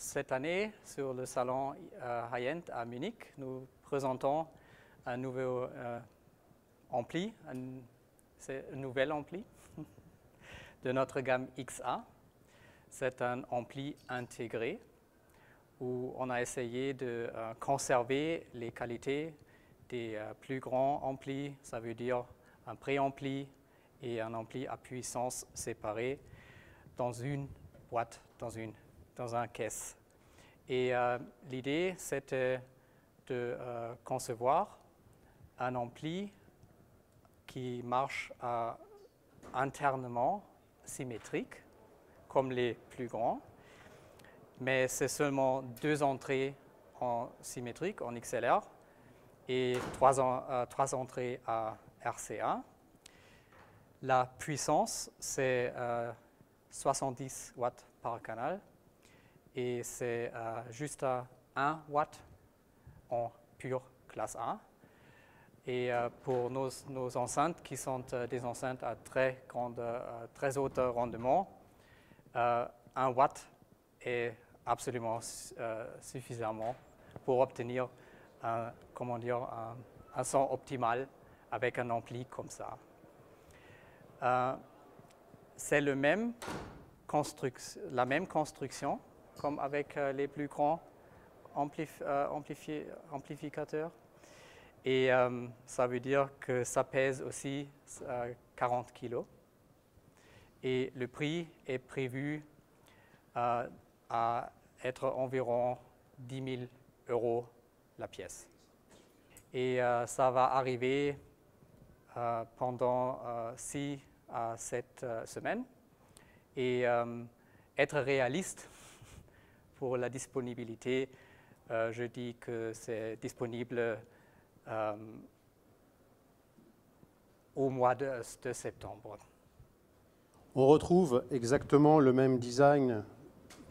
Cette année, sur le salon High-End à Munich, nous présentons un nouveau ampli, un nouvel ampli de notre gamme XA. C'est un ampli intégré où on a essayé de conserver les qualités des plus grands amplis, ça veut dire un préampli et un ampli à puissance séparée dans une boîte, dans une caisse. Et l'idée, c'était de concevoir un ampli qui marche internement symétrique, comme les plus grands, mais c'est seulement 2 entrées en symétrique, en XLR, et 3 entrées à RCA. La puissance, c'est 70 watts par canal, et c'est juste à 1 watt en pure classe A. Et pour nos enceintes, qui sont des enceintes à très haut rendement, 1 watt est absolument suffisamment pour obtenir un son optimal avec un ampli comme ça. C'est la même construction comme avec les plus grands amplificateurs. Et ça veut dire que ça pèse aussi 40 kg. Et le prix est prévu à être environ 10 000 € la pièce. Et ça va arriver pendant 6 à 7 semaines. Et être réaliste pour la disponibilité, je dis que c'est disponible au mois de septembre. On retrouve exactement le même design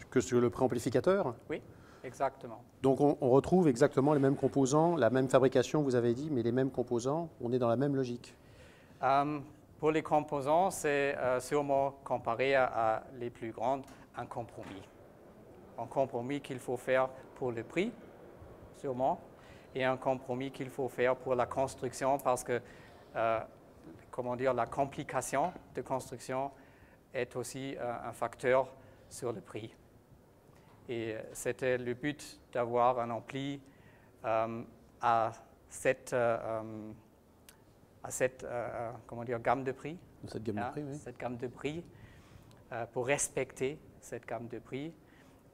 que sur le préamplificateur? Oui, exactement. Donc on retrouve exactement les mêmes composants, la même fabrication, vous avez dit, mais les mêmes composants, on est dans la même logique. Pour les composants, c'est sûrement comparé à les plus grandes, un compromis. Un compromis qu'il faut faire pour le prix, sûrement, et un compromis qu'il faut faire pour la construction, parce que la complication de construction est aussi un facteur sur le prix. Et c'était le but d'avoir un ampli à cette gamme de prix. Cette gamme de prix, oui. Cette gamme de prix, pour respecter cette gamme de prix.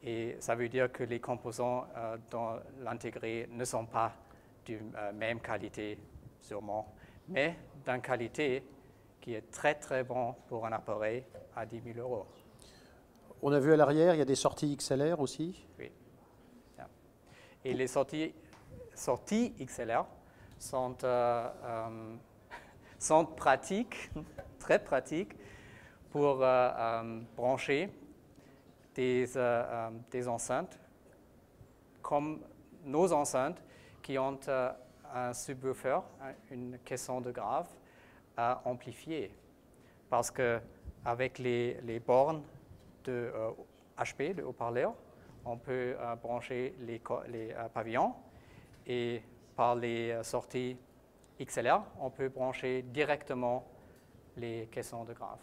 Et ça veut dire que les composants dans l'intégré ne sont pas de même qualité, sûrement, mais d'une qualité qui est très bon pour un appareil à 10 000 €. On a vu à l'arrière, il y a des sorties XLR aussi? Oui. Et les sorties XLR sont pratiques, très pratiques, pour brancher des enceintes comme nos enceintes qui ont un subwoofer, une caisson de grave à amplifier, parce que avec les bornes de HP, de haut-parleur, on peut brancher les pavillons, et par les sorties XLR, on peut brancher directement les caissons de grave.